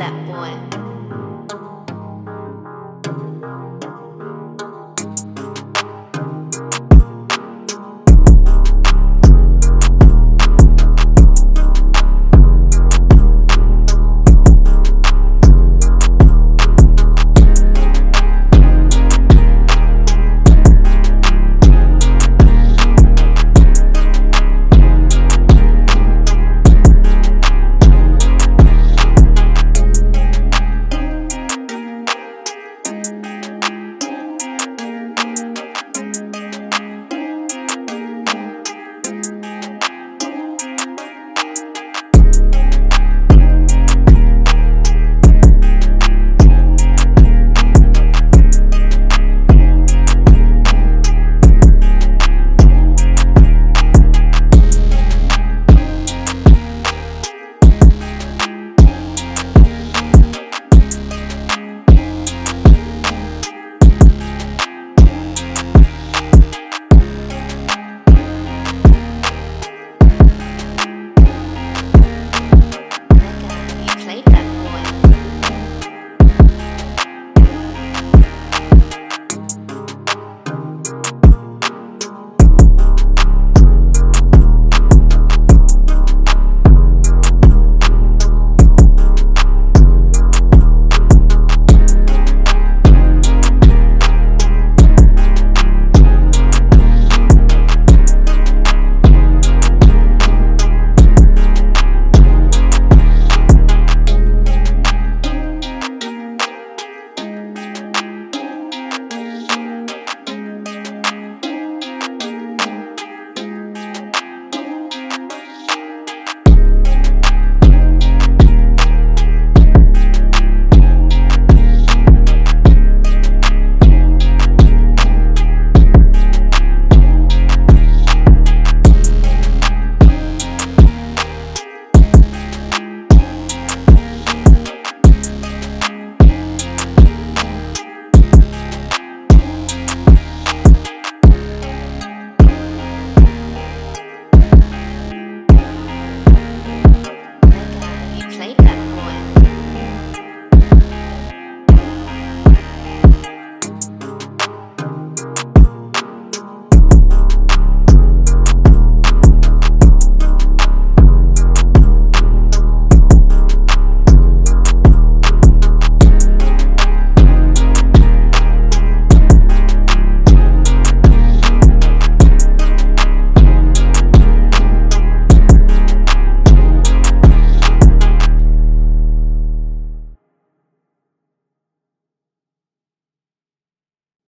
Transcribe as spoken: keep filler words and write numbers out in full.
that boy.